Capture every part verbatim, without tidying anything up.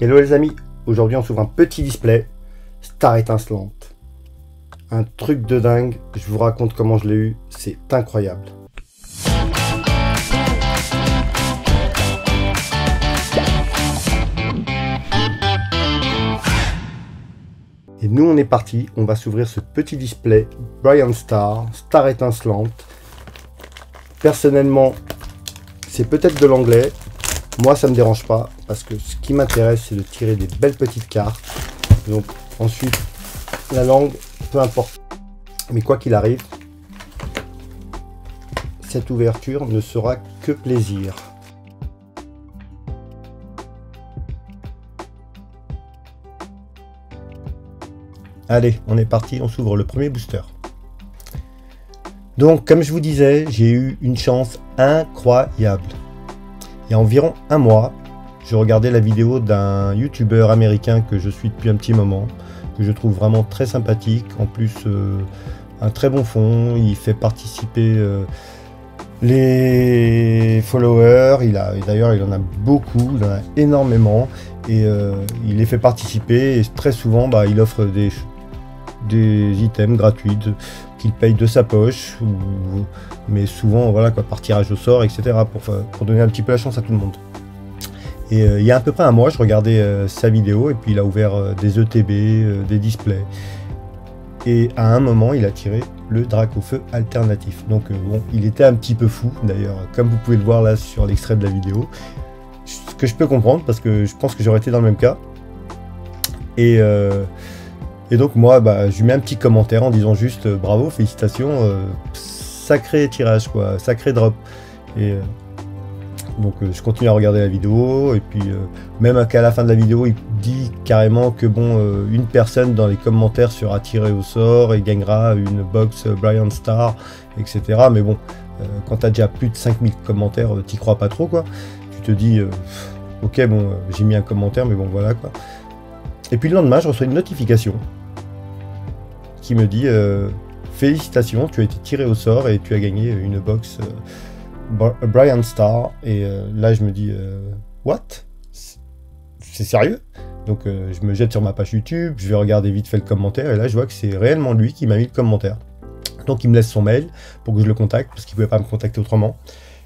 Hello les amis, aujourd'hui on s'ouvre un petit display Star Étincelante. Un truc de dingue, je vous raconte comment je l'ai eu, c'est incroyable. Et nous on est parti, on va s'ouvrir ce petit display Brian Star, Star Étincelante. Personnellement, c'est peut-être de l'anglais. Moi, ça me dérange pas parce que ce qui m'intéresse, c'est de tirer des belles petites cartes. Donc ensuite, la langue, peu importe. Mais quoi qu'il arrive, cette ouverture ne sera que plaisir. Allez, on est parti, on s'ouvre le premier booster. Donc, comme je vous disais, j'ai eu une chance incroyable. Il y a environ un mois, je regardais la vidéo d'un youtubeur américain que je suis depuis un petit moment, que je trouve vraiment très sympathique, en plus euh, un très bon fond, il fait participer euh, les followers, il a d'ailleurs il en a beaucoup, il en a énormément, et euh, il les fait participer, et très souvent bah, il offre des, des items gratuits qu'il paye de sa poche, ou, mais souvent voilà quoi, par tirage au sort, et cetera, pour, pour donner un petit peu la chance à tout le monde. Et euh, il y a à peu près un mois, je regardais euh, sa vidéo, et puis il a ouvert euh, des E T B, euh, des displays, et à un moment, il a tiré le Dracofeu alternatif. Donc euh, bon, il était un petit peu fou, d'ailleurs, comme vous pouvez le voir là sur l'extrait de la vidéo, ce que je peux comprendre, parce que je pense que j'aurais été dans le même cas. Et... Euh, Et donc moi, bah, je lui mets un petit commentaire en disant juste euh, bravo, félicitations, euh, sacré tirage quoi, sacré drop. Et euh, donc euh, je continue à regarder la vidéo, et puis euh, même qu'à la fin de la vidéo, il dit carrément que bon, euh, une personne dans les commentaires sera tirée au sort et gagnera une box Brian Star, et cetera. Mais bon, euh, quand t'as déjà plus de cinq mille commentaires, euh, t'y crois pas trop quoi. Tu te dis, euh, ok bon, euh, j'ai mis un commentaire, mais bon voilà quoi. Et puis le lendemain, je reçois une notification qui me dit euh, félicitations, tu as été tiré au sort et tu as gagné une box euh, Brian Star. Et euh, là je me dis euh, what, c'est sérieux? Donc euh, je me jette sur ma page YouTube, je vais regarder vite fait le commentaire, et là je vois que c'est réellement lui qui m'a mis le commentaire. Donc il me laisse son mail pour que je le contacte, parce qu'il pouvait pas me contacter autrement.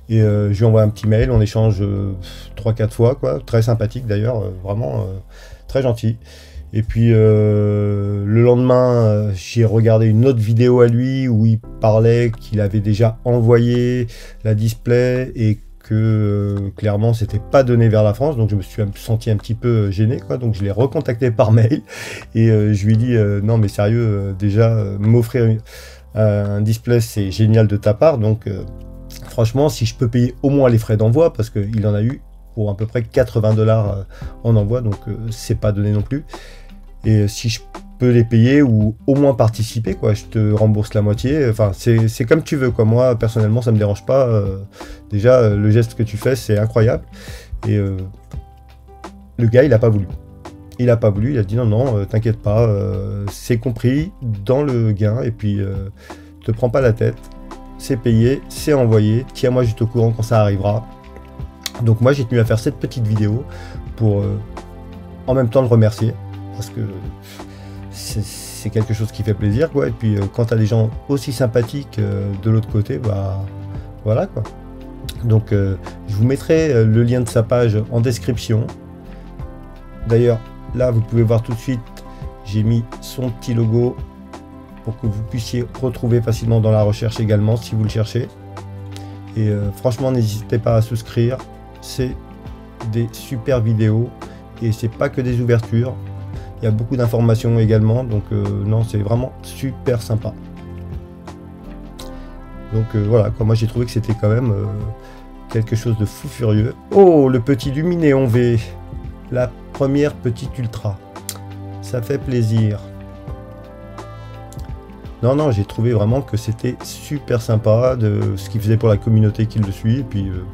Et euh, je lui envoie un petit mail, on échange euh, trois quatre fois quoi, très sympathique d'ailleurs, euh, vraiment euh, très gentil. Et puis euh, le lendemain, euh, j'ai regardé une autre vidéo à lui où il parlait qu'il avait déjà envoyé la display et que euh, clairement c'était pas donné vers la France, donc je me suis senti un petit peu gêné quoi, donc je l'ai recontacté par mail et euh, je lui ai dit euh, non mais sérieux, euh, déjà euh, m'offrir euh, un display c'est génial de ta part, donc euh, franchement si je peux payer au moins les frais d'envoi, parce qu'il en a eu pour à peu près quatre-vingts dollars en envoi, donc euh, c'est pas donné non plus. Et si je peux les payer ou au moins participer quoi, je te rembourse la moitié, enfin c'est comme tu veux quoi, moi personnellement ça me dérange pas, euh, déjà euh, le geste que tu fais c'est incroyable. Et euh, le gars il a pas voulu, il a pas voulu, il a dit non non euh, t'inquiète pas, euh, c'est compris dans le gain, et puis euh, te prends pas la tête, c'est payé, c'est envoyé, tiens moi juste au courant quand ça arrivera. Donc moi j'ai tenu à faire cette petite vidéo pour euh, en même temps le remercier, parce que c'est quelque chose qui fait plaisir quoi. Et puis euh, quand t'as des gens aussi sympathiques euh, de l'autre côté, bah voilà quoi. Donc euh, je vous mettrai euh, le lien de sa page en description. D'ailleurs là vous pouvez voir tout de suite, j'ai mis son petit logo pour que vous puissiez retrouver facilement dans la recherche également si vous le cherchez. Et euh, franchement n'hésitez pas à souscrire, c'est des super vidéos et c'est pas que des ouvertures, il y a beaucoup d'informations également, donc euh, non c'est vraiment super sympa. Donc euh, voilà quoi, moi j'ai trouvé que c'était quand même euh, quelque chose de fou furieux. Oh le petit Lumineon V, la première petite ultra, ça fait plaisir. Non non j'ai trouvé vraiment que c'était super sympa de ce qu'il faisait pour la communauté qui le suit, et puis euh,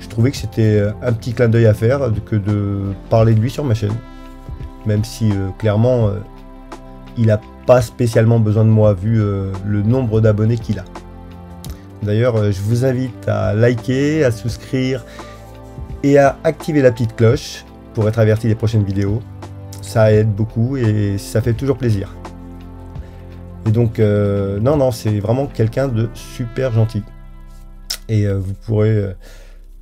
je trouvais que c'était un petit clin d'œil à faire que de parler de lui sur ma chaîne, même si euh, clairement euh, il n'a pas spécialement besoin de moi vu euh, le nombre d'abonnés qu'il a. D'ailleurs euh, je vous invite à liker, à souscrire et à activer la petite cloche pour être averti des prochaines vidéos. Ça aide beaucoup et ça fait toujours plaisir. Et donc, euh, non, non, c'est vraiment quelqu'un de super gentil. Et euh, vous pourrez euh,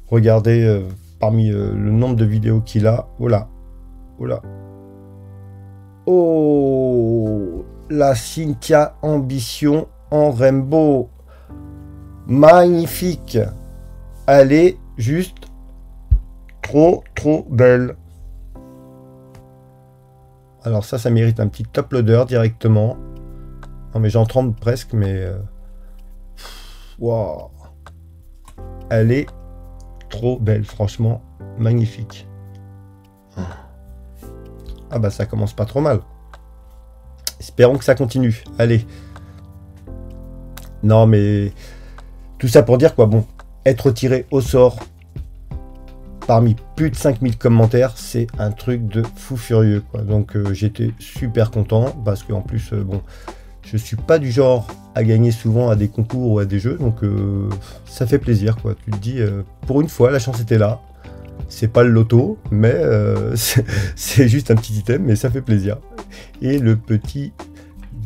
regarder euh, parmi euh, le nombre de vidéos qu'il a. Oh là, oh là. Oh, la Cynthia Ambition en rainbow. Magnifique. Elle est juste trop, trop belle. Alors ça, ça mérite un petit top loader directement. Non mais j'en tremble presque, mais... Waouh. Elle est trop belle, franchement, magnifique. Ah bah ça commence pas trop mal. Espérons que ça continue, allez. Non mais... Tout ça pour dire quoi, bon, être tiré au sort parmi plus de cinq mille commentaires, c'est un truc de fou furieux, quoi. Donc euh, j'étais super content, parce qu'en plus, euh, bon... Je suis pas du genre à gagner souvent à des concours ou à des jeux, donc euh, ça fait plaisir, quoi. Tu te dis, euh, pour une fois, la chance était là. C'est pas le loto, mais euh, c'est juste un petit item, mais ça fait plaisir. Et le petit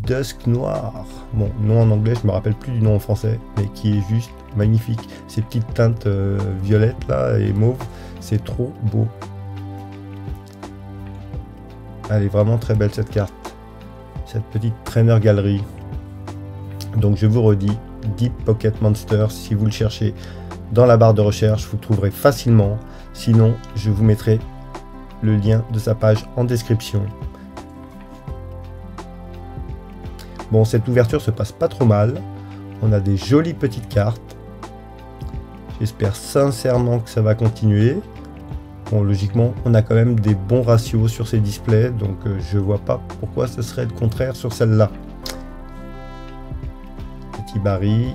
Dusk Noir, bon, nom en anglais, je me rappelle plus du nom en français, mais qui est juste magnifique. Ces petites teintes euh, violettes là et mauve, c'est trop beau. Elle est vraiment très belle cette carte. Cette petite Trainer Gallery. Donc je vous redis, Deep Pocket Monster, si vous le cherchez dans la barre de recherche, vous le trouverez facilement. Sinon, je vous mettrai le lien de sa page en description. Bon, cette ouverture se passe pas trop mal. On a des jolies petites cartes. J'espère sincèrement que ça va continuer. Bon, logiquement, on a quand même des bons ratios sur ces displays, donc euh, je vois pas pourquoi ce serait le contraire sur celle-là. Petit baril.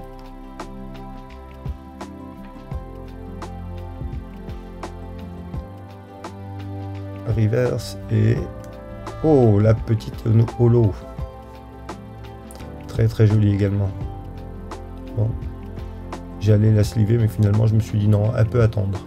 Reverse et... Oh, la petite holo. Très très jolie également. Bon. J'allais la sliver, mais finalement je me suis dit non, elle peut attendre.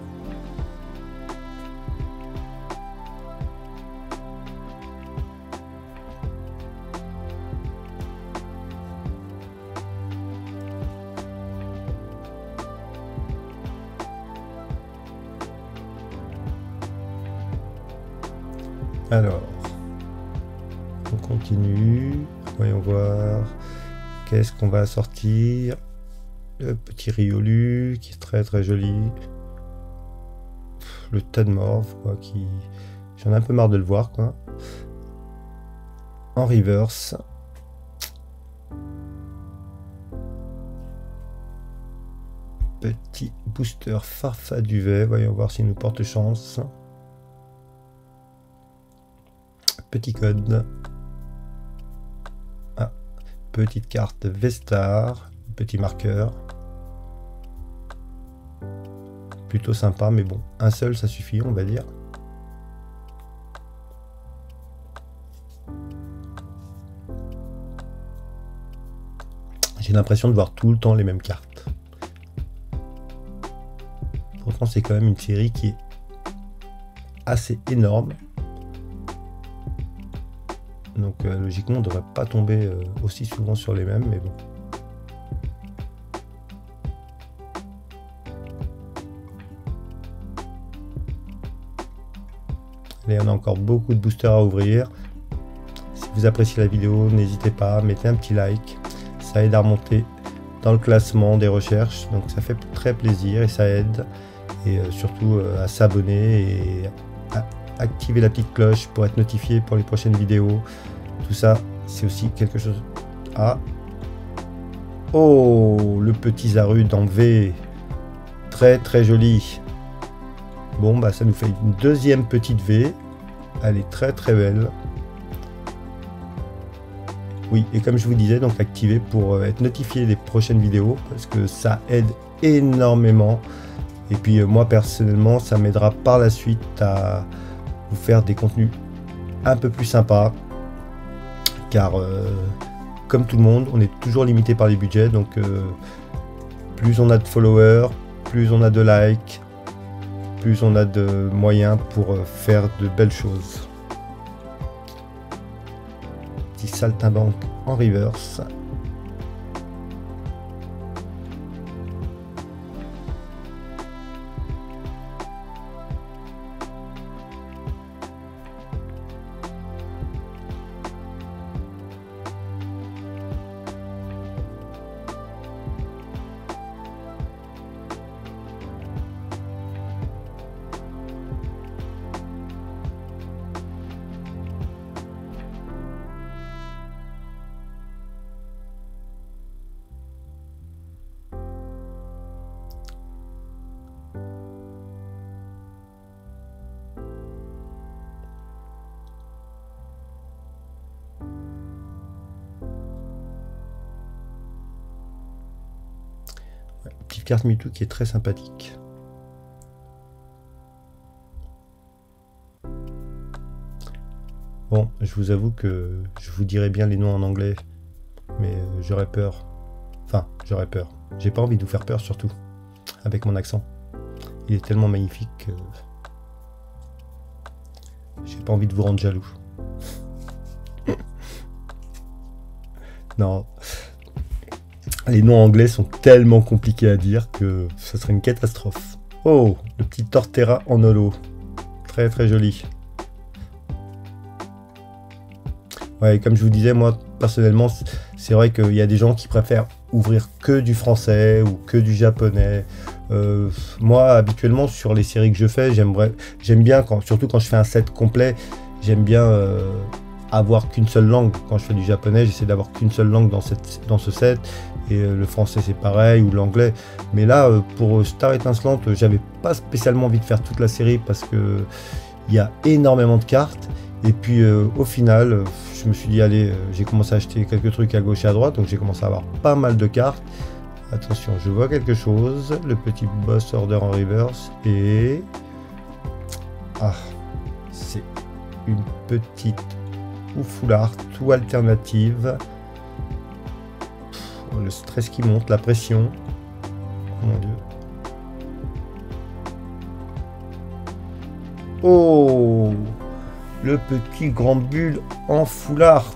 Alors, on continue, voyons voir, qu'est-ce qu'on va sortir, le petit Riolu qui est très très joli, le Tadmorv, quoi, qui, j'en ai un peu marre de le voir, quoi, en reverse, petit booster Farfa duvet, voyons voir s'il nous porte chance. Petit code. Ah, petite carte V-Star, petit marqueur. Plutôt sympa, mais bon, un seul ça suffit, on va dire. J'ai l'impression de voir tout le temps les mêmes cartes. Pourtant, c'est quand même une série qui est assez énorme. Donc euh, logiquement on ne devrait pas tomber euh, aussi souvent sur les mêmes, mais bon. Et on a encore beaucoup de boosters à ouvrir. Si vous appréciez la vidéo, n'hésitez pas, mettez un petit like. Ça aide à remonter dans le classement des recherches, donc ça fait très plaisir et ça aide. Et euh, surtout euh, à s'abonner et à activer la petite cloche pour être notifié pour les prochaines vidéos. Tout ça, c'est aussi quelque chose à... Ah. Oh, le petit Zarud en V. Très, très joli. Bon, bah ça nous fait une deuxième petite V. Elle est très, très belle. Oui, et comme je vous disais, donc activer pour être notifié des prochaines vidéos, parce que ça aide énormément. Et puis euh, moi, personnellement, ça m'aidera par la suite à... vous faire des contenus un peu plus sympas, car euh, comme tout le monde, on est toujours limité par les budgets, donc euh, plus on a de followers, plus on a de likes, plus on a de moyens pour faire de belles choses. Petit saltimbanque en reverse. Carte Mewtwo qui est très sympathique. Bon, je vous avoue que je vous dirai bien les noms en anglais, mais j'aurais peur. Enfin, j'aurais peur. J'ai pas envie de vous faire peur, surtout avec mon accent. Il est tellement magnifique que j'ai pas envie de vous rendre jaloux. Non. Les noms anglais sont tellement compliqués à dire que ça serait une catastrophe. Oh, le petit Torterra en holo. Très très joli. Ouais, comme je vous disais, moi personnellement, c'est vrai qu'il y a des gens qui préfèrent ouvrir que du français ou que du japonais. Euh, moi, habituellement, sur les séries que je fais, j'aime bien, quand, surtout quand je fais un set complet, j'aime bien... Euh, avoir qu'une seule langue. Quand je fais du japonais, j'essaie d'avoir qu'une seule langue dans, cette, dans ce set, et le français c'est pareil, ou l'anglais. Mais là, pour Star Étincelante, j'avais pas spécialement envie de faire toute la série parce que il y a énormément de cartes, et puis euh, au final je me suis dit allez, j'ai commencé à acheter quelques trucs à gauche et à droite, donc j'ai commencé à avoir pas mal de cartes. Attention, je vois quelque chose, le petit boss order en reverse, et ah, c'est une petite ou foulard, tout alternative. Pff, le stress qui monte, la pression. Oh mon dieu. Oh, le petit Grand Bulle en foulard.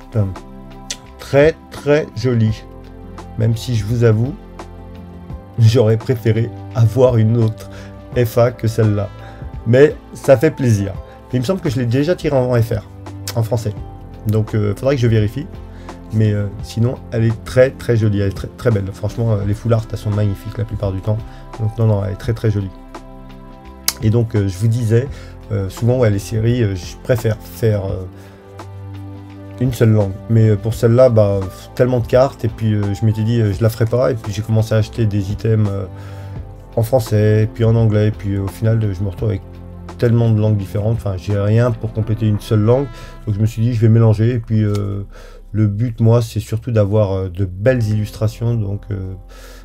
Très très joli. Même si je vous avoue, j'aurais préféré avoir une autre F A que celle-là. Mais ça fait plaisir. Il me semble que je l'ai déjà tiré en F R, en français. Donc il euh, faudrait que je vérifie, mais euh, sinon elle est très très jolie, elle est très très belle. Franchement, euh, les full art elles sont magnifiques la plupart du temps, donc non non, elle est très très jolie. Et donc euh, je vous disais, euh, souvent ouais, les séries, euh, je préfère faire euh, une seule langue, mais euh, pour celle-là, bah, tellement de cartes, et puis euh, je m'étais dit euh, je la ferai pas, et puis j'ai commencé à acheter des items euh, en français, et puis en anglais, et puis euh, au final euh, je me retrouve avec tellement de langues différentes, enfin j'ai rien pour compléter une seule langue, donc je me suis dit je vais mélanger, et puis euh, le but moi c'est surtout d'avoir euh, de belles illustrations, donc euh,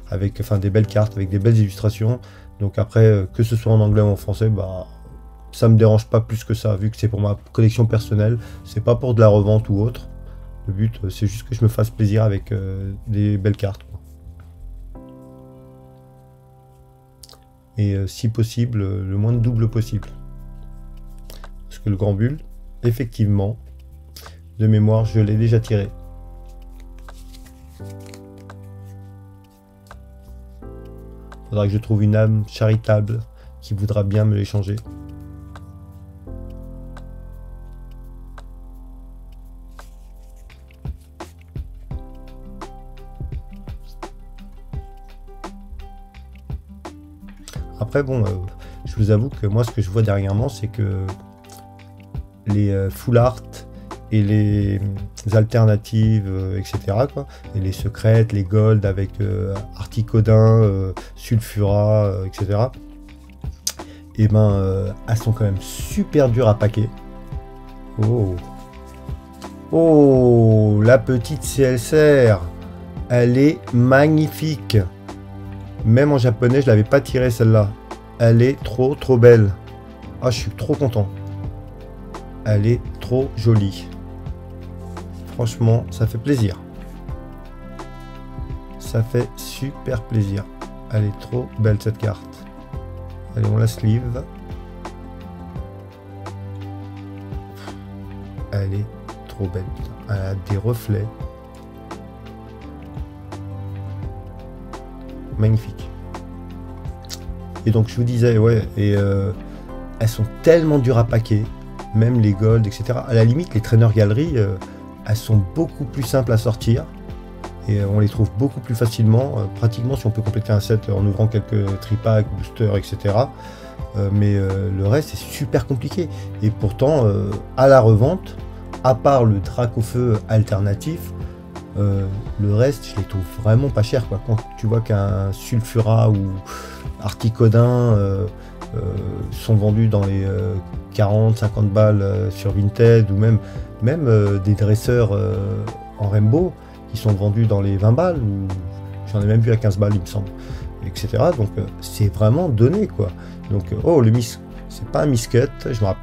avec, enfin des belles cartes avec des belles illustrations, donc après euh, que ce soit en anglais ou en français, bah ça me dérange pas plus que ça, vu que c'est pour ma collection personnelle, c'est pas pour de la revente ou autre, le but euh, c'est juste que je me fasse plaisir avec euh, des belles cartes, quoi. Et euh, si possible, euh, le moins de double possible. Que le Grand Bulle, effectivement, de mémoire, je l'ai déjà tiré. Faudra que je trouve une âme charitable qui voudra bien me l'échanger. Après, bon, euh, je vous avoue que moi, ce que je vois dernièrement, c'est que les full art et les alternatives, euh, et cetera, quoi. Et les secrètes, les gold avec euh, Articodin, euh, Sulfura, euh, et cetera. Et ben, euh, elles sont quand même super dures à paquer. Oh, oh, la petite C S R, elle est magnifique. Même en japonais, je l'avais pas tirée celle-là. Elle est trop trop belle. Ah, je suis trop content. Elle est trop jolie. Franchement, ça fait plaisir. Ça fait super plaisir. Elle est trop belle cette carte. Allez, on la sleeve. Elle est trop belle. Elle a des reflets. Magnifique. Et donc je vous disais, ouais, et euh, elles sont tellement dures à paquer, même les gold, et cetera. À la limite, les Trainer Gallery, euh, elles sont beaucoup plus simples à sortir. Et on les trouve beaucoup plus facilement, euh, pratiquement si on peut compléter un set en ouvrant quelques tripacks, boosters, et cetera. Euh, mais euh, le reste c'est super compliqué. Et pourtant, euh, à la revente, à part le Dracofeu alternatif, euh, le reste je les trouve vraiment pas cher, quoi. Quand tu vois qu'un Sulfura ou Articodin euh, euh, sont vendus dans les euh, quarante cinquante balles euh, sur Vinted, ou même, même euh, des dresseurs euh, en Rainbow, ils sont vendus dans les vingt balles, ou j'en ai même vu à quinze balles il me semble, et cetera. Donc euh, c'est vraiment donné, quoi. Donc euh, oh, le miss, c'est pas un miscut,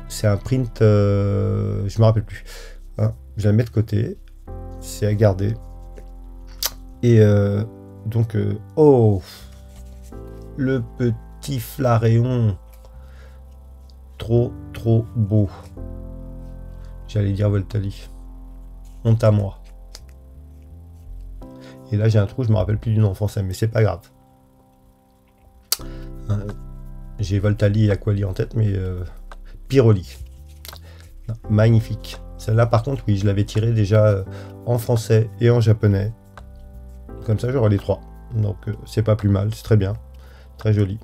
c'est un print, euh, je me rappelle plus. Hein, je la mets de côté, c'est à garder. Et euh, donc euh, oh, le petit Flareon, trop trop beau. J'allais dire Voltali, honte à moi. Et là j'ai un trou, je me rappelle plus du nom en français, mais c'est pas grave. Hein, j'ai Voltali et Aquali en tête, mais euh, Piroli. Non, magnifique. Celle-là par contre, oui, je l'avais tirée déjà en français et en japonais. Comme ça j'aurai les trois. Donc euh, c'est pas plus mal, c'est très bien. Très joli.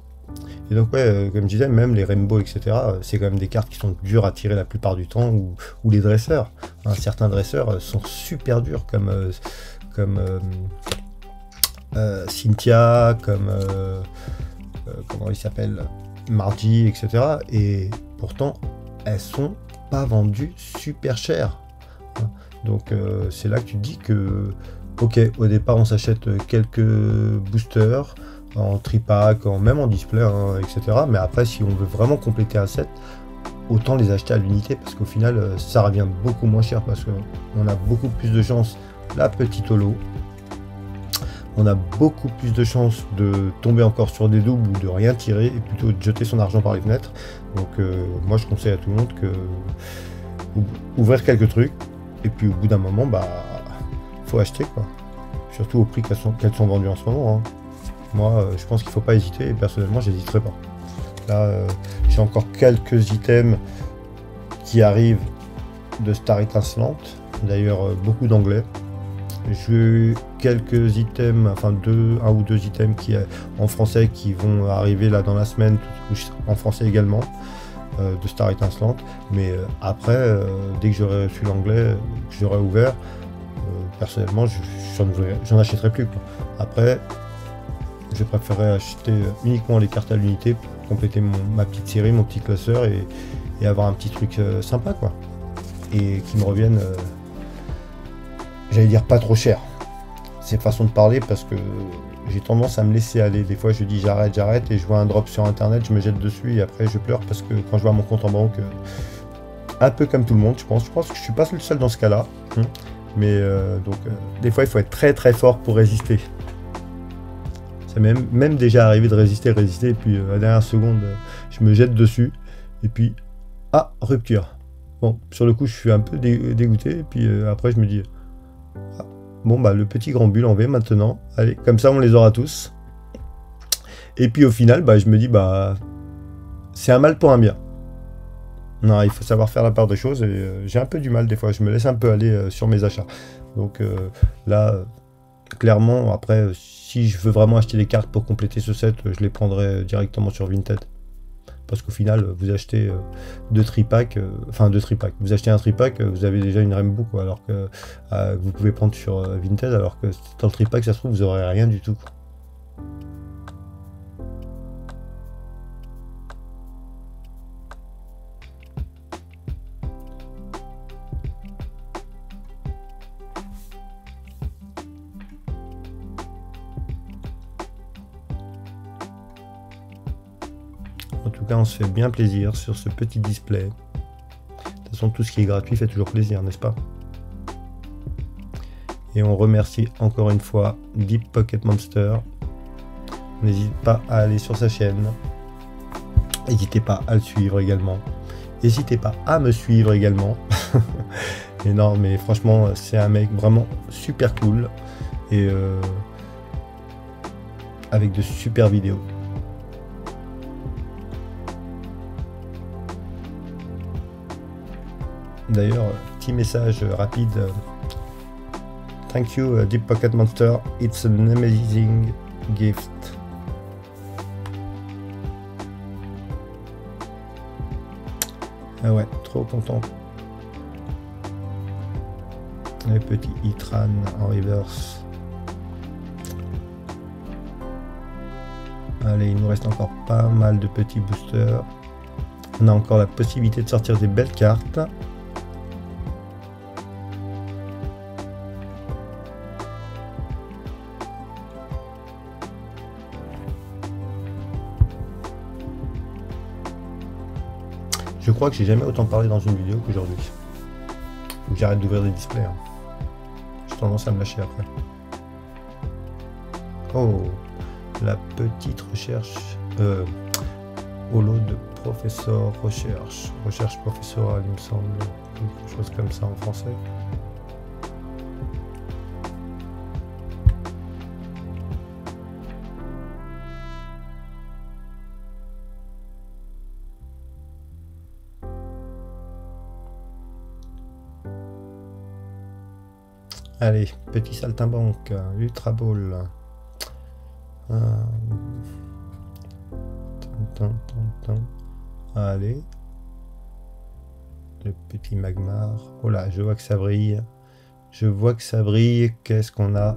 Et donc ouais, euh, comme je disais, même les Rainbow, et cetera, c'est quand même des cartes qui sont dures à tirer la plupart du temps, ou, ou les dresseurs. Hein, certains dresseurs euh, sont super durs, comme... Euh, comme euh, euh, Cynthia, comme euh, euh, comment il s'appelle, Margi, et cetera. Et pourtant, elles sont pas vendues super chères. Donc euh, c'est là que tu te dis que, ok, au départ, on s'achète quelques boosters en tripack, en même en display, hein, et cetera. Mais après, si on veut vraiment compléter un set, autant les acheter à l'unité, parce qu'au final, ça revient beaucoup moins cher, parce qu'on a beaucoup plus de chances. La petite holo, on a beaucoup plus de chances de tomber encore sur des doubles ou de rien tirer, et plutôt de jeter son argent par les fenêtres. Donc euh, moi je conseille à tout le monde que ouvrir quelques trucs, et puis au bout d'un moment, bah faut acheter, quoi, surtout au prix qu'elles sont, qu'elles sont vendues en ce moment, hein. Moi euh, je pense qu'il faut pas hésiter, et personnellement j'hésiterai pas. Là euh, j'ai encore quelques items qui arrivent de Star Étincelante, d'ailleurs euh, beaucoup d'anglais. J'ai quelques items, enfin deux, un ou deux items qui, en français, qui vont arriver là dans la semaine, en français également, euh, de Star Étincelante. Mais euh, après, euh, dès que j'aurai reçu l'anglais, que j'aurai ouvert, euh, personnellement, j'en achèterai plus, quoi. Après, je préférerais acheter uniquement les cartes à l'unité pour compléter mon, ma petite série, mon petit classeur, et, et avoir un petit truc euh, sympa, quoi. Et qui me reviennent... Euh, j'allais dire pas trop cher, c'est façon de parler, parce que j'ai tendance à me laisser aller. Des fois je dis j'arrête, j'arrête, et je vois un drop sur internet, je me jette dessus, et après je pleure, parce que quand je vois mon compte en banque, un peu comme tout le monde, je pense, je pense que je suis pas le seul dans ce cas là, mais euh, donc euh, des fois il faut être très très fort pour résister. C'est même, même déjà arrivé de résister, résister, et puis euh, à la dernière seconde, je me jette dessus, et puis ah, rupture. Bon, sur le coup je suis un peu dé dégoûté, et puis euh, après je me dis bon bah le petit grand bulle en V maintenant, allez, comme ça on les aura tous. Et puis au final, bah je me dis bah c'est un mal pour un bien. Non, il faut savoir faire la part des choses, et euh, j'ai un peu du mal des fois, je me laisse un peu aller euh, sur mes achats. Donc euh, là, euh, clairement, après, euh, si je veux vraiment acheter des cartes pour compléter ce set, euh, je les prendrai directement sur Vinted. Parce qu'au final, vous achetez deux tripacks, euh, enfin deux tripacks, vous achetez un tripack, vous avez déjà une Rainbow, quoi, alors que euh, vous pouvez prendre sur euh, Vinted, alors que dans le tripack, ça se trouve, vous n'aurez rien du tout. On se fait bien plaisir sur ce petit display. De toute façon, tout ce qui est gratuit fait toujours plaisir, n'est-ce pas? Et on remercie encore une fois Deep Pocket Monster. N'hésite pas à aller sur sa chaîne. N'hésitez pas à le suivre également. N'hésitez pas à me suivre également. énorme. Mais franchement, c'est un mec vraiment super cool et euh, avec de super vidéos. D'ailleurs, petit message rapide. Thank you, Deep Pocket Monster. It's an amazing gift. Ah ouais, trop content. Le petit Itran en reverse. Allez, il nous reste encore pas mal de petits boosters. On a encore la possibilité de sortir des belles cartes. Je crois que j'ai jamais autant parlé dans une vidéo qu'aujourd'hui. Faut que j'arrête d'ouvrir des displays. Hein. J'ai tendance à me lâcher après. Oh, la petite recherche euh, holo de Professeur Recherche. Recherche professorale, il me semble. Quelque chose comme ça en français. Allez, petit saltimbanque, Ultra Ball. Euh... Tintin, tintin. Allez. Le petit magmar. Oh là, je vois que ça brille. Je vois que ça brille. Qu'est-ce qu'on a?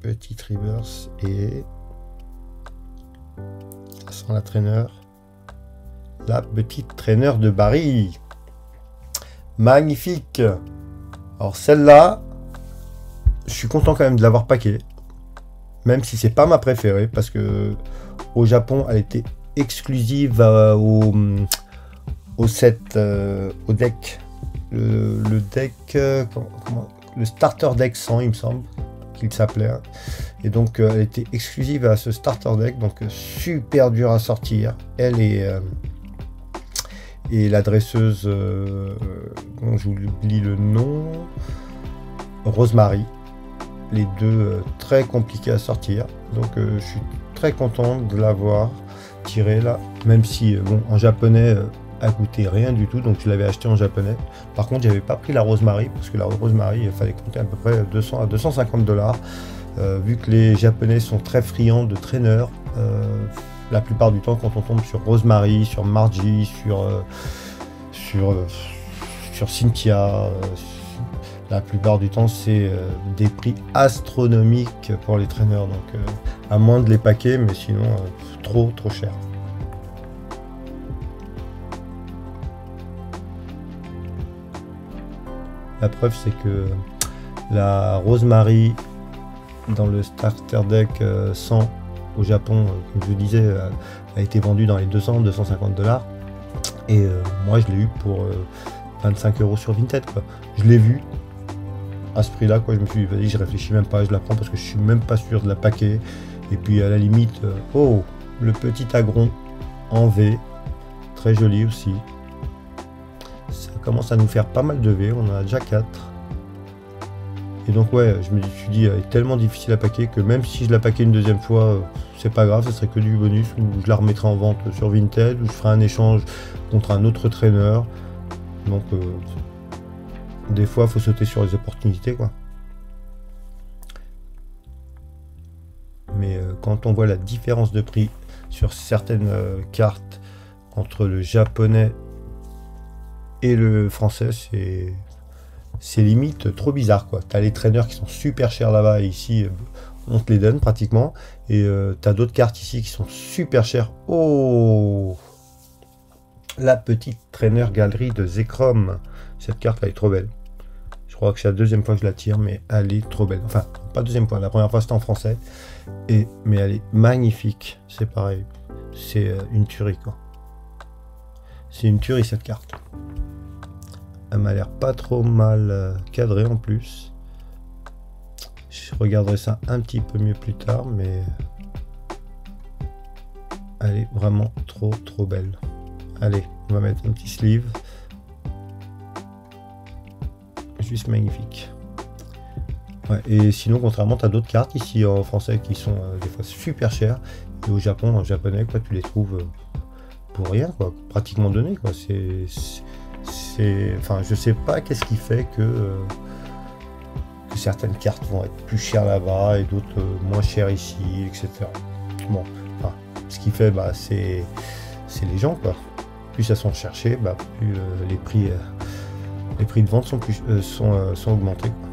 Petite reverse et... sans la traîneur. La petite traîneur de Barry. Magnifique. Alors celle-là, je suis content quand même de l'avoir paquée, même si c'est pas ma préférée, parce que au Japon, elle était exclusive euh, au, au set, euh, au deck, le, le deck, euh, comment, comment, le Starter Deck cent, il me semble qu'il s'appelait, hein. Et donc euh, elle était exclusive à ce Starter Deck, donc euh, super dur à sortir. Elle est euh, et la dresseuse, euh, bon, j'oublie le nom, Rosemary. Les deux euh, très compliqués à sortir. Donc euh, je suis très content de l'avoir tiré là. Même si, euh, bon, en japonais, euh, elle coûtait rien du tout. Donc je l'avais acheté en japonais. Par contre, j'avais pas pris la Rosemary. Parce que la Rosemary, il fallait compter à peu près deux cents à deux cent cinquante dollars. Euh, vu que les japonais sont très friands de traîneurs. Euh, La plupart du temps, quand on tombe sur Rosemary, sur Margi, sur, euh, sur, euh, sur Cynthia, euh, la plupart du temps, c'est euh, des prix astronomiques pour les traîneurs. Donc, euh, à moins de les paquets, mais sinon, euh, trop, trop cher. La preuve, c'est que la Rosemary, dans le Starter Deck euh, cent, au Japon, comme je disais, a été vendu dans les deux cents à deux cent cinquante dollars. Et euh, moi, je l'ai eu pour euh, vingt-cinq euros sur Vinted, quoi. Je l'ai vu à ce prix-là, quoi. Je me suis dit, vas-y, je réfléchis même pas, je la prends parce que je suis même pas sûr de la paquer. Et puis, à la limite, euh, oh, le petit agron en V, très joli aussi. Ça commence à nous faire pas mal de V, on en a déjà quatre. Et donc ouais, je me suis dit, elle est tellement difficile à paquer que même si je la paquais une deuxième fois, c'est pas grave, ça serait que du bonus, ou je la remettrai en vente sur Vinted, ou je ferai un échange contre un autre traîneur. Donc euh, des fois, faut sauter sur les opportunités, quoi. Mais euh, quand on voit la différence de prix sur certaines euh, cartes entre le japonais et le français, c'est... c'est limite trop bizarre, quoi. T'as les traîneurs qui sont super chers là-bas et ici on te les donne pratiquement, et euh, t'as d'autres cartes ici qui sont super chères. Oh, la petite Trainer Gallery de Zekrom, cette carte là est trop belle. Je crois que c'est la deuxième fois que je la tire, mais elle est trop belle. Enfin, pas deuxième fois, la première fois c'était en français, et mais elle est magnifique. C'est pareil, c'est une tuerie, quoi. C'est une tuerie cette carte. Elle m'a l'air pas trop mal cadrée en plus. Je regarderai ça un petit peu mieux plus tard, mais elle est vraiment trop trop belle. Allez, on va mettre un petit sleeve. Juste magnifique. Ouais, et sinon, contrairement à d'autres cartes ici en français qui sont euh, des fois super chères, et au Japon, en japonais, quoi, tu les trouves euh, pour rien, quoi, pratiquement donné, quoi. C'est, c'est, enfin, je sais pas qu'est-ce qui fait que, euh, que certaines cartes vont être plus chères là-bas et d'autres euh, moins chères ici, et cetera. Bon, enfin, ce qui fait, bah, c'est, c'est les gens, quoi. Plus elles sont cherchées, bah, plus euh, les prix, euh, les prix de vente sont plus, euh, sont, euh, sont augmentés, quoi.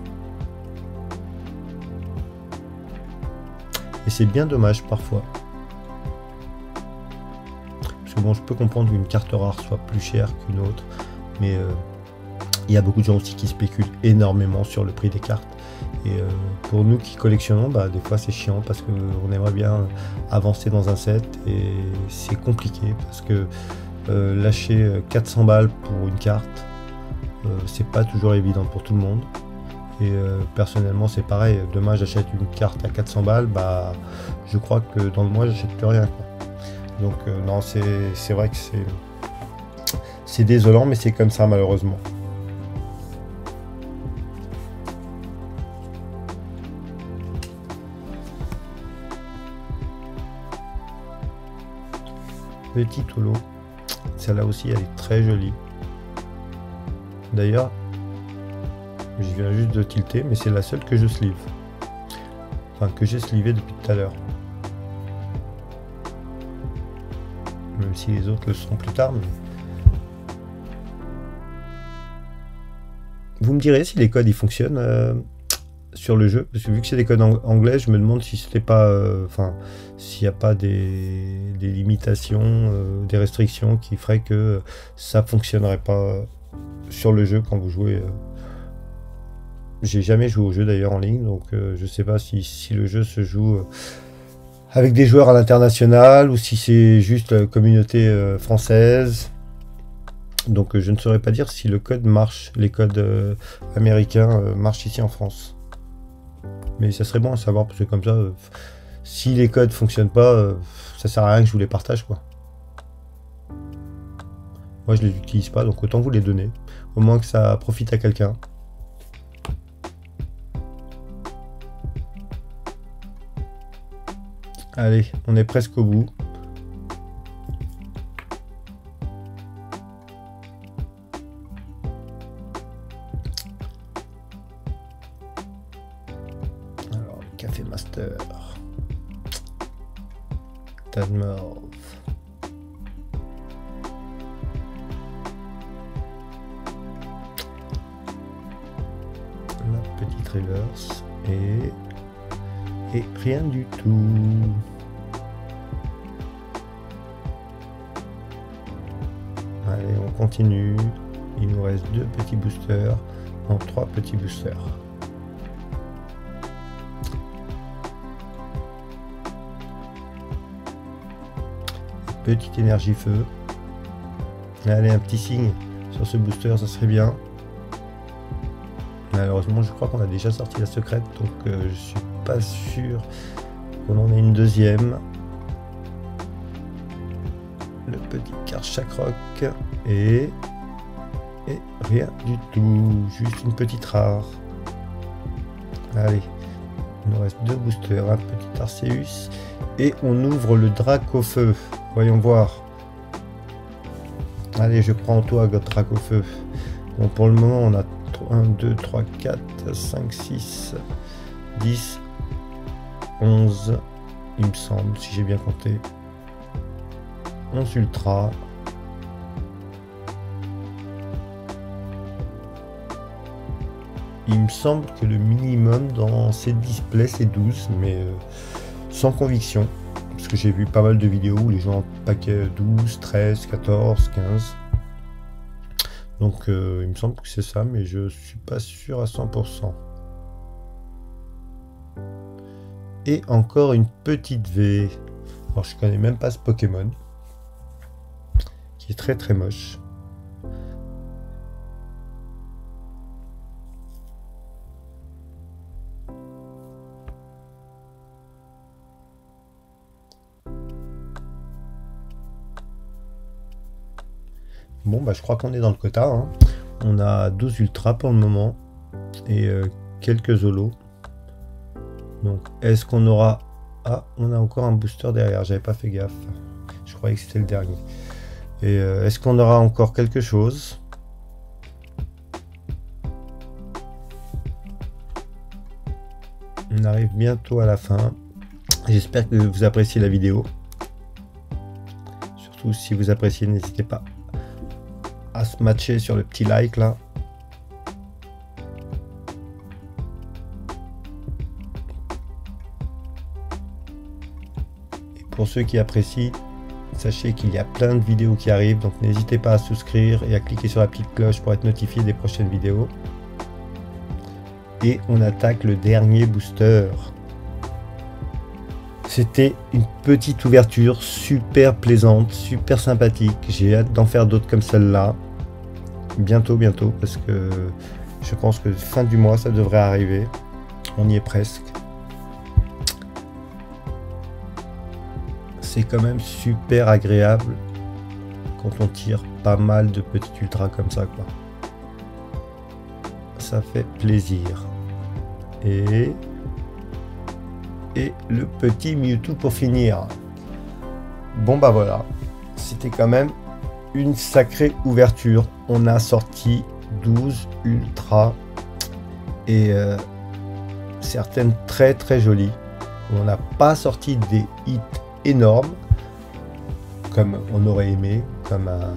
Et c'est bien dommage parfois. Parce que bon, je peux comprendre qu'une carte rare soit plus chère qu'une autre, mais euh, il y a beaucoup de gens aussi qui spéculent énormément sur le prix des cartes. Et euh, pour nous qui collectionnons, bah, des fois c'est chiant parce qu'on aimerait bien avancer dans un set et c'est compliqué parce que euh, lâcher quatre cents balles pour une carte, euh, c'est pas toujours évident pour tout le monde. Et euh, personnellement c'est pareil, demain j'achète une carte à quatre cents balles, bah je crois que dans le mois j'achète plus rien, quoi. Donc euh, non, c'est vrai que c'est c'est désolant, mais c'est comme ça malheureusement. Petit holo, celle-là aussi elle est très jolie. D'ailleurs, je viens juste de tilter, mais c'est la seule que je sleeve. Enfin, que j'ai slivé depuis tout à l'heure. Même si les autres le seront plus tard. Mais... vous me direz si les codes ils fonctionnent euh, sur le jeu. Parce que vu que c'est des codes anglais, je me demande si c'était pas. Euh, enfin, s'il n'y a pas des, des limitations, euh, des restrictions qui feraient que ça fonctionnerait pas sur le jeu quand vous jouez. Euh, J'ai jamais joué au jeu d'ailleurs en ligne, donc euh, je sais pas si, si le jeu se joue euh, avec des joueurs à l'international ou si c'est juste la communauté euh, française. Donc euh, je ne saurais pas dire si le code marche, les codes euh, américains euh, marchent ici en France. Mais ça serait bon à savoir parce que comme ça, euh, si les codes fonctionnent pas, euh, ça sert à rien que je vous les partage, quoi. Moi je les utilise pas, donc autant vous les donner, au moins que ça profite à quelqu'un. Allez, on est presque au bout. Alors, Café Master. Tadmorv. La petite reverse et... et rien du tout. Allez, on continue. Il nous reste deux petits boosters. Non, trois petits boosters. Petite énergie feu. Allez, un petit signe sur ce booster, ça serait bien. Malheureusement, je crois qu'on a déjà sorti la secrète, donc euh, je suis pas sûr qu'on en ait une deuxième. Le petit Karchak Rock et... et rien du tout, juste une petite rare. Allez, il nous reste deux boosters, un petit Arceus et on ouvre le Dracofeu. Voyons voir. Allez, je prends toi, Dracofeu. Bon, pour le moment on a un, deux, trois, quatre, cinq, six, dix, onze, il me semble, si j'ai bien compté. onze ultra. Il me semble que le minimum dans ces displays c'est douze, mais euh, sans conviction. Parce que j'ai vu pas mal de vidéos où les gens paquaient douze, treize, quatorze, quinze. Donc euh, il me semble que c'est ça, mais je suis pas sûr à cent pour cent. Et encore une petite V. Alors je connais même pas ce Pokémon, qui est très très moche. Bon, bah je crois qu'on est dans le quota. Hein. On a douze ultras pour le moment et euh, quelques zolos. Donc, est-ce qu'on aura... Ah, on a encore un booster derrière, j'avais pas fait gaffe. Je croyais que c'était le dernier. Et euh, est-ce qu'on aura encore quelque chose? On arrive bientôt à la fin. J'espère que vous appréciez la vidéo. Surtout si vous appréciez, n'hésitez pas à se matcher sur le petit like là. Et pour ceux qui apprécient, sachez qu'il y a plein de vidéos qui arrivent, donc n'hésitez pas à souscrire et à cliquer sur la petite cloche pour être notifié des prochaines vidéos. Et on attaque le dernier booster. C'était une petite ouverture super plaisante, super sympathique. J'ai hâte d'en faire d'autres comme celle-là. Bientôt, bientôt, parce que je pense que fin du mois, ça devrait arriver. On y est presque. C'est quand même super agréable quand on tire pas mal de petits ultras comme ça, quoi. Ça fait plaisir. Et... et le petit Mewtwo pour finir. Bon bah voilà, c'était quand même une sacrée ouverture. On a sorti douze ultras et euh, certaines très très jolies. On n'a pas sorti des hits énormes comme on aurait aimé, comme un,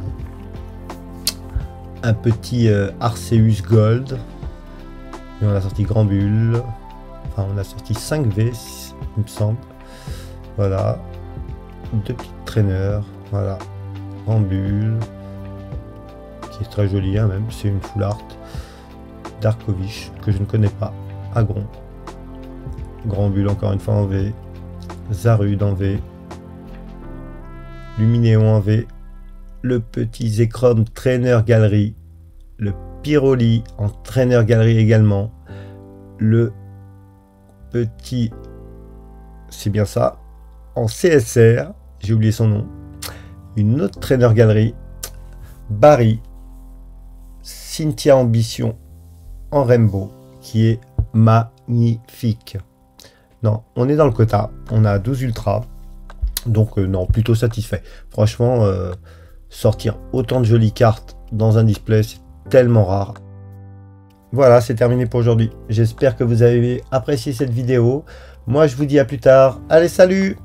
un petit euh, Arceus Gold. Et on a sorti Grand Bulle. Enfin, on a sorti cinq V, il me semble. Voilà. Deux petites traîneurs. Voilà. En bulle. Qui est très jolie, hein, même. C'est une full art. Darkovich, que je ne connais pas. Agron. Grand Bulle, encore une fois, en V. Zarud, en V. Lumineon, en V. Le petit Zekrom, Trainer Gallery. Le Piroli, en Trainer Gallery également. Le petit, c'est bien ça, en C S R, j'ai oublié son nom, une autre Trainer Gallery, Barry, Cynthia Ambition en Rainbow, qui est magnifique. Non, on est dans le quota, on a douze ultras, donc euh, non, plutôt satisfait. Franchement, euh, sortir autant de jolies cartes dans un display, c'est tellement rare. Voilà, c'est terminé pour aujourd'hui. J'espère que vous avez apprécié cette vidéo. Moi, je vous dis à plus tard. Allez, salut!